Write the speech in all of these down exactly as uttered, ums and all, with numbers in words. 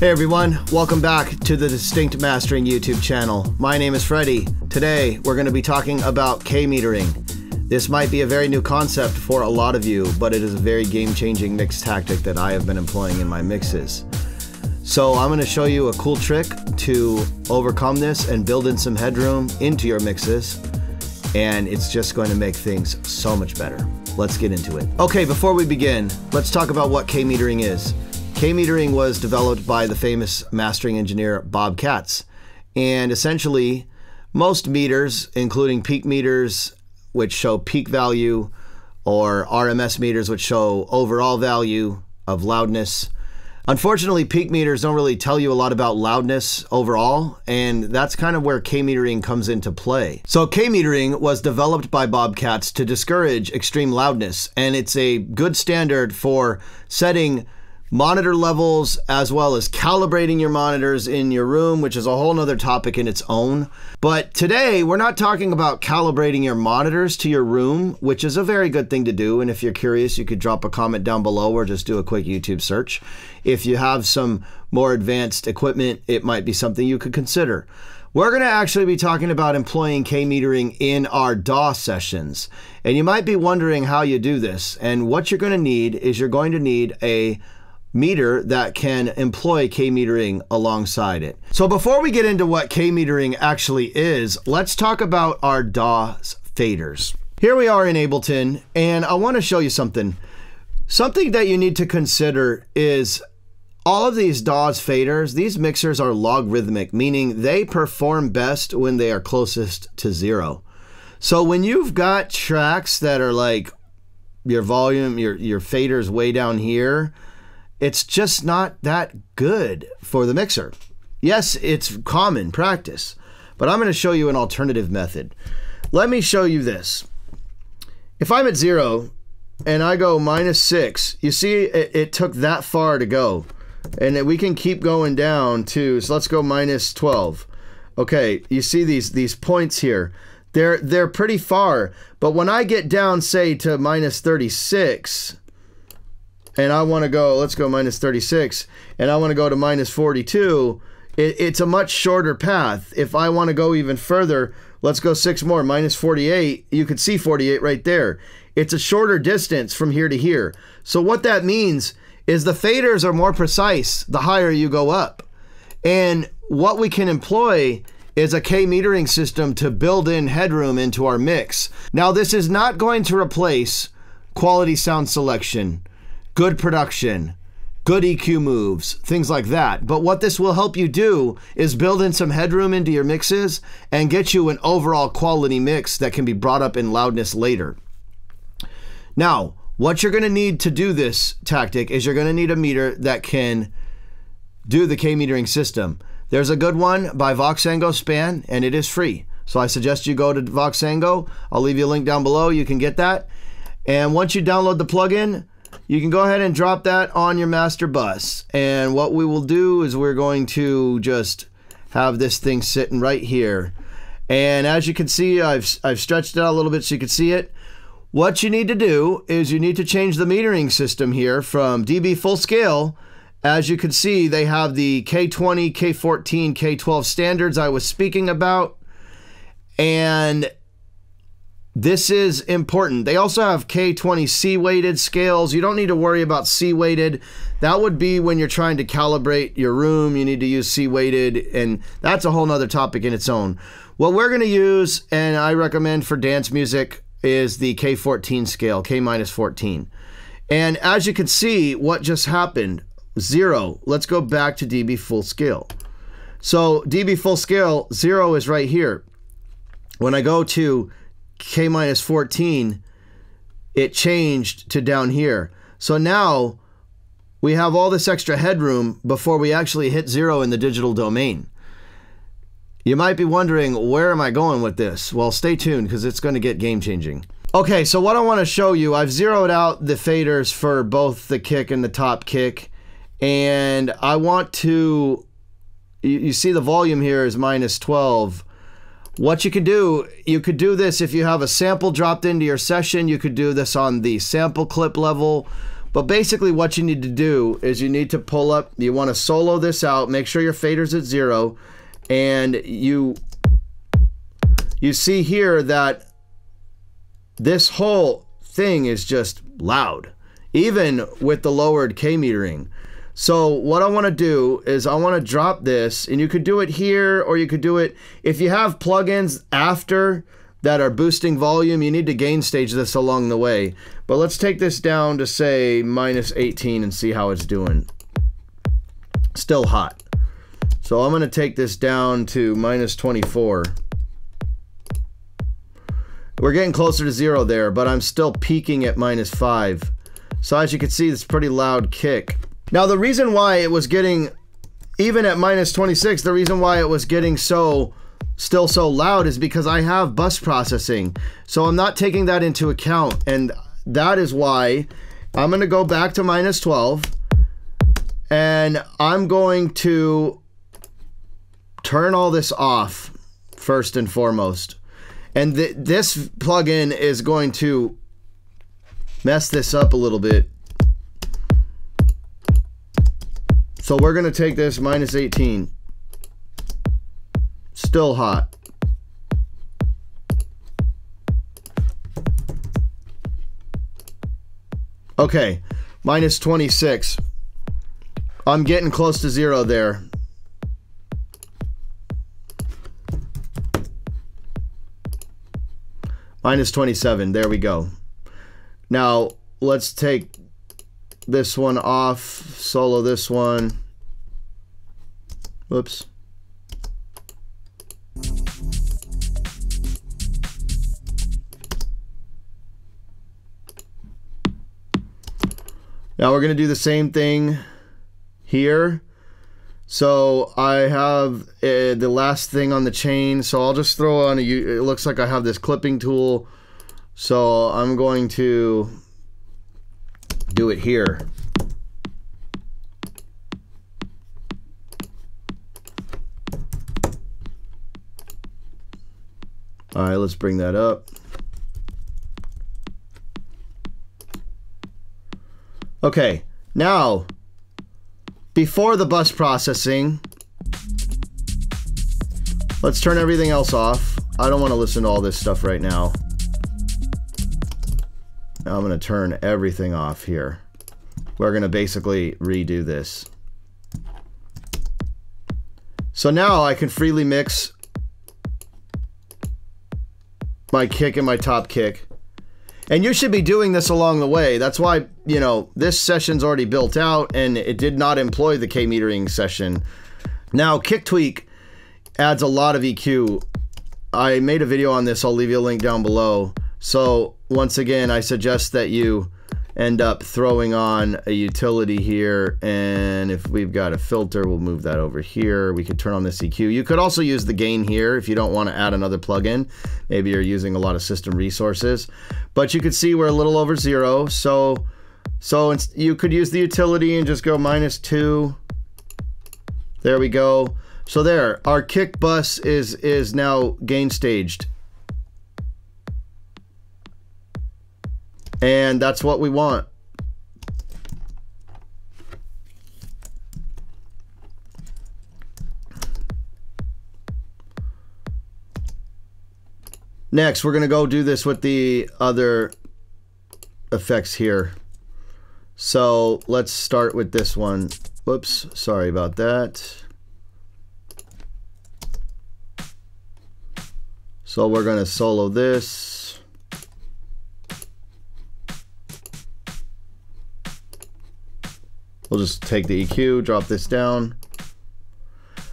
Hey everyone, welcome back to the Distinct Mastering YouTube channel. My name is Freddie. Today we're going to be talking about K metering. This might be a very new concept for a lot of you, but it is a very game-changing mix tactic that I have been employing in my mixes. So I'm going to show you a cool trick to overcome this and build in some headroom into your mixes, and it's just going to make things so much better. Let's get into it. Okay, before we begin, let's talk about what K metering is. K metering was developed by the famous mastering engineer Bob Katz, and essentially most meters, including peak meters, which show peak value, or R M S meters, which show overall value of loudness. Unfortunately, peak meters don't really tell you a lot about loudness overall, and that's kind of where K metering comes into play. So K metering was developed by Bob Katz to discourage extreme loudness, and it's a good standard for setting monitor levels as well as calibrating your monitors in your room, which is a whole nother topic in its own. But today we're not talking about calibrating your monitors to your room, which is a very good thing to do. And if you're curious, you could drop a comment down below or just do a quick YouTube search. If you have some more advanced equipment, it might be something you could consider. We're going to actually be talking about employing K metering in our D A W sessions. And you might be wondering how you do this. And what you're going to need is you're going to need a meter that can employ K metering alongside it. So before we get into what K metering actually is, let's talk about our D A W faders. Here we are in Ableton, and I want to show you something. Something that you need to consider is all of these D A Ws faders, these mixers are logarithmic, meaning they perform best when they are closest to zero. So when you've got tracks that are like your volume, your, your fader's way down here, it's just not that good for the mixer. Yes, it's common practice, but I'm gonna show you an alternative method. Let me show you this. If I'm at zero and I go minus six, you see it, it took that far to go. And then we can keep going down to, so let's go minus twelve. Okay, you see these, these points here. They're, they're pretty far, but when I get down, say, to minus thirty-six, and I want to go, let's go minus thirty-six, and I want to go to minus forty-two, it, it's a much shorter path. If I want to go even further, let's go six more, minus forty-eight, you could see forty-eight right there. It's a shorter distance from here to here. So what that means is the faders are more precise the higher you go up. And what we can employ is a K metering system to build in headroom into our mix. Now this is not going to replace quality sound selection, good production, good E Q moves, things like that. But what this will help you do is build in some headroom into your mixes and get you an overall quality mix that can be brought up in loudness later. Now, what you're going to need to do this tactic is you're going to need a meter that can do the K metering system. There's a good one by Voxengo Span, and it is free. So I suggest you go to Voxengo. I'll leave you a link down below. You can get that. And once you download the plugin, you can go ahead and drop that on your master bus. And what we will do is we're going to just have this thing sitting right here. And as you can see, I've, I've stretched it out a little bit so you can see it. What you need to do is you need to change the metering system here from D B full scale. As you can see, they have the K twenty, K fourteen, K twelve standards I was speaking about. And this is important. They also have K twenty C-weighted scales. You don't need to worry about C-weighted. That would be when you're trying to calibrate your room. You need to use C-weighted, and that's a whole nother topic in its own. What we're going to use, and I recommend for dance music, is the K fourteen scale, K minus fourteen. And as you can see, what just happened, zero. Let's go back to D B full scale. So D B full scale, zero is right here. When I go to K minus fourteen, it changed to down here. So now we have all this extra headroom before we actually hit zero in the digital domain. You might be wondering, where am I going with this? Well, stay tuned, because it's going to get game changing. Okay, so what I want to show you, I've zeroed out the faders for both the kick and the top kick, and I want to, you see the volume here is minus twelve. What you could do, you could do this if you have a sample dropped into your session. You could do this on the sample clip level, But basically what you need to do is you need to pull up, you want to solo this out, make sure your fader's at zero, and you you see here that this whole thing is just loud, even with the lowered K metering. So what I want to do is I want to drop this, and you could do it here, or you could do it, if you have plugins after that are boosting volume, you need to gain stage this along the way. But let's take this down to say minus eighteen and see how it's doing. Still hot. So I'm gonna take this down to minus twenty-four. We're getting closer to zero there, but I'm still peaking at minus five. So as you can see, it's a pretty loud kick. Now the reason why it was getting, even at minus twenty-six, the reason why it was getting so still so loud is because I have bus processing. So I'm not taking that into account. And that is why I'm gonna go back to minus twelve, and I'm going to turn all this off first and foremost. And th this plugin is going to mess this up a little bit. So we're gonna take this minus eighteen. Still hot. Okay, minus twenty-six. I'm getting close to zero there. minus twenty-seven, there we go. Now, let's take this one off, solo this one. Whoops. Now we're gonna do the same thing here. So I have uh, the last thing on the chain. So I'll just throw on a, it looks like I have this clipping tool. So I'm going to do it here. All right, let's bring that up. Okay, now, before the bus processing, let's turn everything else off. I don't want to listen to all this stuff right now. Now I'm going to turn everything off here. We're going to basically redo this. So now I can freely mix my kick and my top kick. And you should be doing this along the way. That's why, you know, this session's already built out and it did not employ the K metering session. Now, KickTweak adds a lot of E Q. I made a video on this. I'll leave you a link down below. So once again, I suggest that you end up throwing on a utility here. And if we've got a filter, we'll move that over here. We could turn on this E Q. You could also use the gain here if you don't want to add another plugin. Maybe you're using a lot of system resources. But you can see we're a little over zero, so so you could use the utility and just go minus two. There we go. So there, our kick bus is is now gain staged, and that's what we want. Next, we're gonna go do this with the other effects here. So let's start with this one. Whoops, sorry about that. So we're gonna solo this. We'll just take the E Q, drop this down.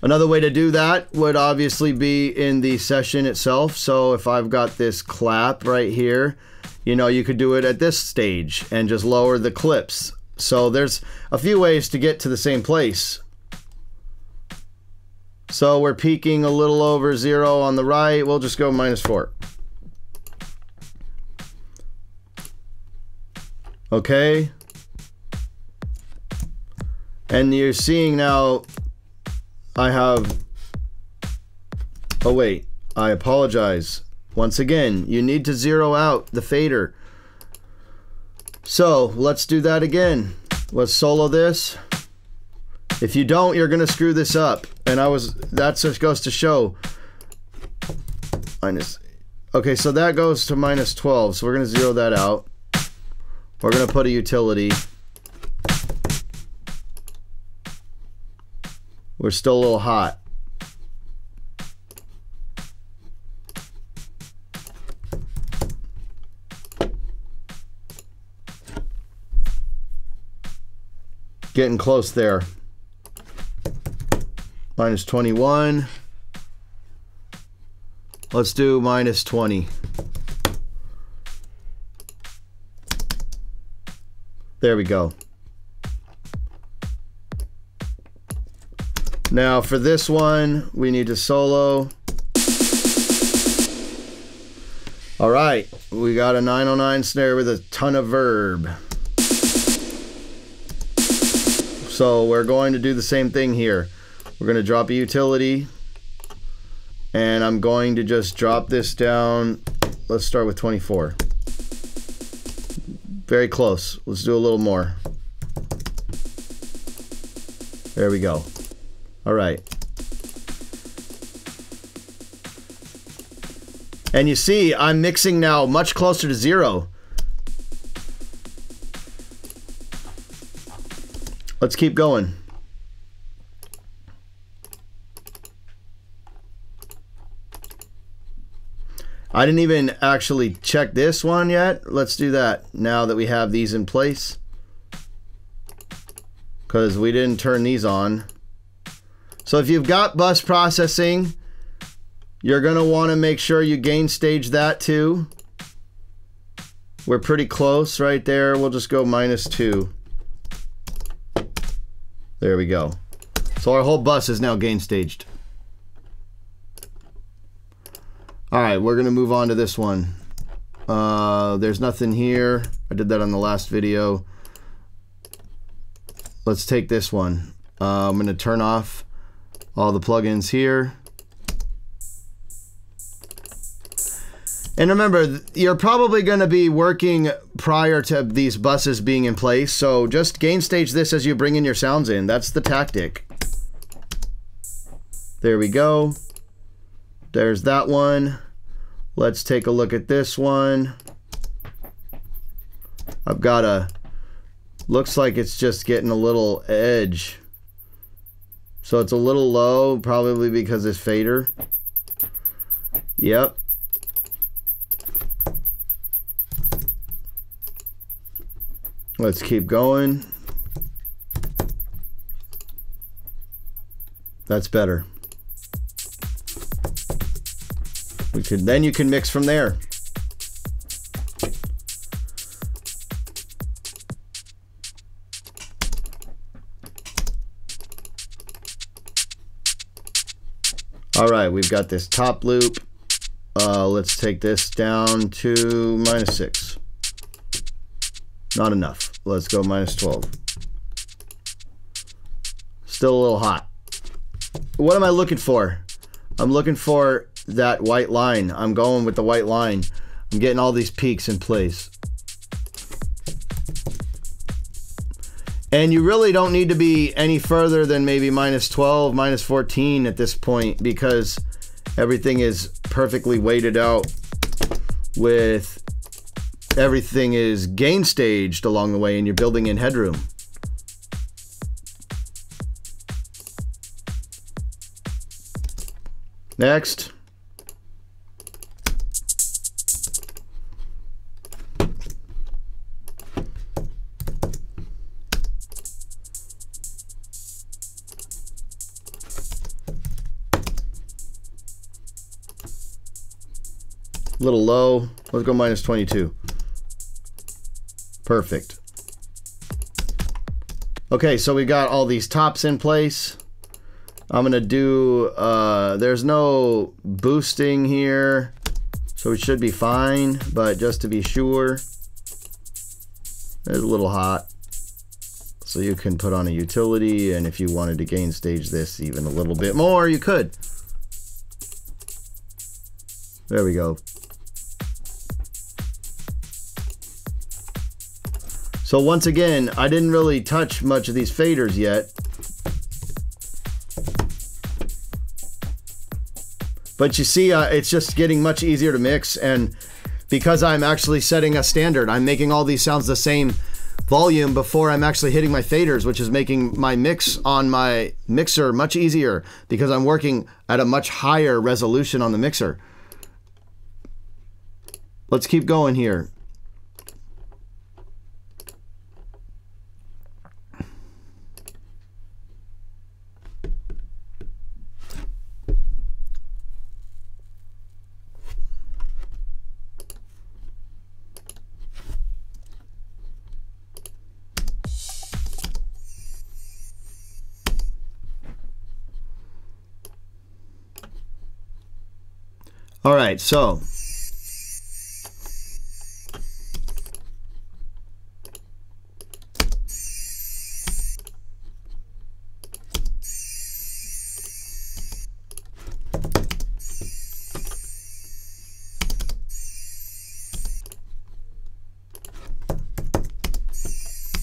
Another way to do that would obviously be in the session itself. So if I've got this clap right here, you know, you could do it at this stage and just lower the clips. So there's a few ways to get to the same place. So we're peaking a little over zero on the right. We'll just go minus four. Okay. And you're seeing now I have, oh wait, I apologize. Once again, you need to zero out the fader. So let's do that again. Let's solo this. If you don't, you're gonna screw this up. And I was, that's just goes to show. Minus, okay, so that goes to minus twelve. So we're gonna zero that out. We're gonna put a utility. We're still a little hot. Getting close there. Minus twenty-one. Let's do minus twenty. There we go. Now for this one, we need to solo. All right, we got a nine oh nine snare with a ton of reverb. So we're going to do the same thing here. We're going to drop a utility, and I'm going to just drop this down. Let's start with twenty-four. Very close. Let's do a little more. There we go. All right. And you see, I'm mixing now much closer to zero. Let's keep going. I didn't even actually check this one yet. Let's do that now that we have these in place, because we didn't turn these on. So if you've got bus processing, you're gonna wanna make sure you gain stage that too. We're pretty close right there. We'll just go minus two. There we go. So our whole bus is now gain staged. All right, we're gonna move on to this one. Uh, there's nothing here. I did that on the last video. Let's take this one. Uh, I'm gonna turn off all the plugins here. And remember, you're probably gonna be working prior to these buses being in place, so just gain stage this as you bring in your sounds in. That's the tactic. There we go. There's that one. Let's take a look at this one. I've got a, looks like it's just getting a little edge. So it's a little low, probably because it's fader. Yep. Let's keep going. That's better. We could, then you can mix from there. All right, we've got this top loop. Uh, let's take this down to minus six. Not enough. Let's go minus twelve. Still a little hot. What am I looking for? I'm looking for that white line. I'm going with the white line. I'm getting all these peaks in place. And you really don't need to be any further than maybe minus twelve, minus fourteen at this point, because everything is perfectly weighted out with everything is gain staged along the way, and you're building in headroom. Next. A little low. Let's go minus twenty-two. Perfect. Okay, so we got all these tops in place. I'm gonna do, uh, there's no boosting here, so it should be fine, but just to be sure, it's a little hot. So you can put on a utility, and if you wanted to gain stage this even a little bit more, you could. There we go. So once again, I didn't really touch much of these faders yet. But you see, uh, it's just getting much easier to mix, and because I'm actually setting a standard, I'm making all these sounds the same volume before I'm actually hitting my faders, which is making my mix on my mixer much easier because I'm working at a much higher resolution on the mixer. Let's keep going here. All right, so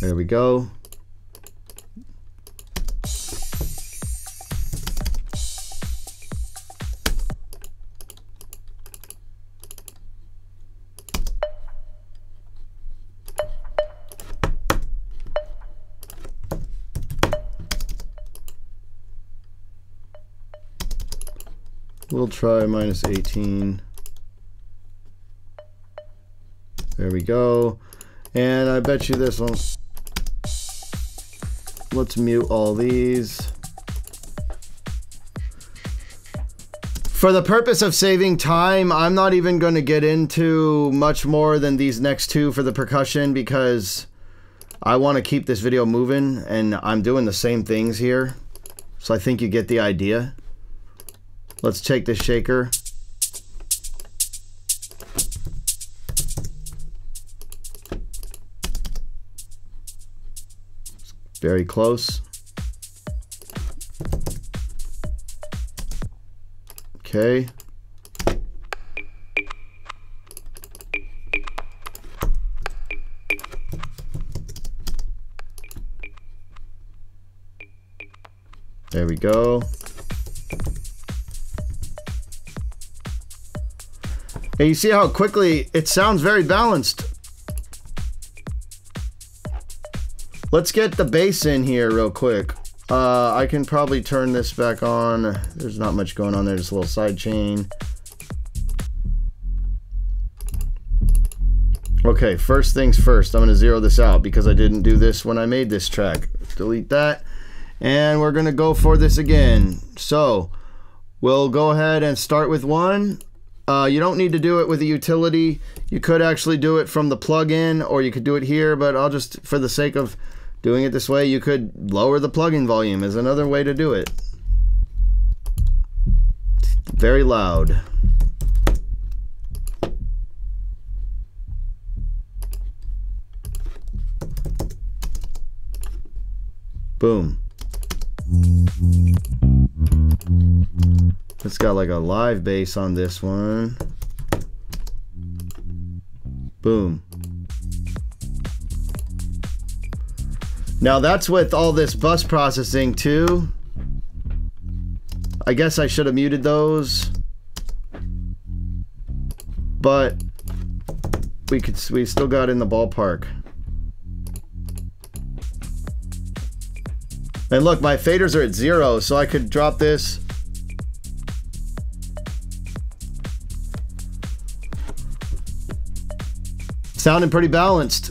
there we go. We'll try minus eighteen. There we go. And I bet you this one. Let's mute all these. For the purpose of saving time, I'm not even going to get into much more than these next two for the percussion because I want to keep this video moving and I'm doing the same things here. So I think you get the idea. Let's take this shaker. Very close. Okay. There we go. And you see how quickly it sounds very balanced. Let's get the bass in here real quick. Uh, I can probably turn this back on. There's not much going on there, just a little side chain. Okay, first things first, I'm gonna zero this out because I didn't do this when I made this track. Delete that. And we're gonna go for this again. So we'll go ahead and start with one. Uh, you don't need to do it with a utility. You could actually do it from the plugin, or you could do it here, but I'll just, for the sake of doing it this way, you could lower the plugin volume is another way to do it. Very loud. Boom. It's got like a live bass on this one. Boom. Now that's with all this bus processing too. I guess I should have muted those, but we could, we still got in the ballpark. And look, my faders are at zero, so I could drop this. Sounding pretty balanced.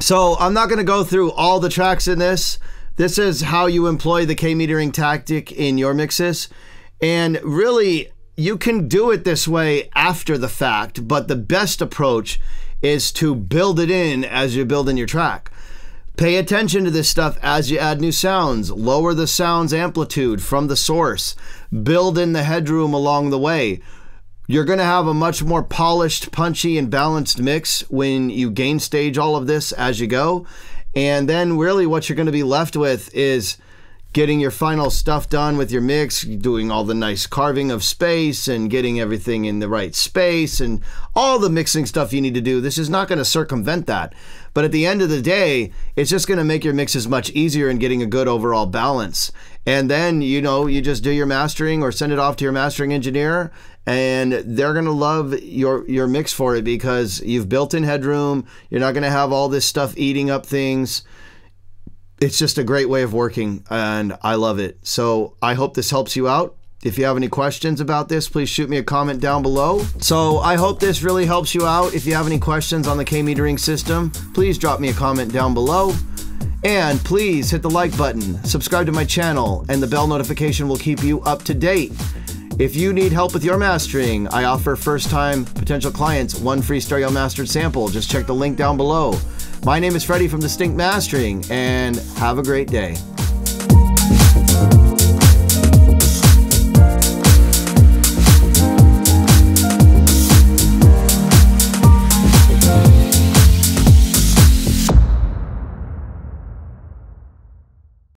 So I'm not going to go through all the tracks in this. This is how you employ the K metering tactic in your mixes. And really, you can do it this way after the fact, but the best approach is to build it in as you build in your track. Pay attention to this stuff as you add new sounds. Lower the sound's amplitude from the source. Build in the headroom along the way. You're going to have a much more polished, punchy, and balanced mix when you gain stage all of this as you go. And then really what you're going to be left with is getting your final stuff done with your mix, doing all the nice carving of space and getting everything in the right space and all the mixing stuff you need to do. This is not going to circumvent that. But at the end of the day, it's just going to make your mixes much easier and getting a good overall balance. And then, you know, you just do your mastering or send it off to your mastering engineer, and they're going to love your, your mix for it because you've built in headroom. You're not going to have all this stuff eating up things. It's just a great way of working, and I love it. So I hope this helps you out. If you have any questions about this, please shoot me a comment down below. So I hope this really helps you out. If you have any questions on the K metering system, please drop me a comment down below. And please hit the like button, subscribe to my channel, and the bell notification will keep you up to date. If you need help with your mastering, I offer first-time potential clients one free stereo mastered sample. Just check the link down below. My name is Freddie from Distinct Mastering, and have a great day.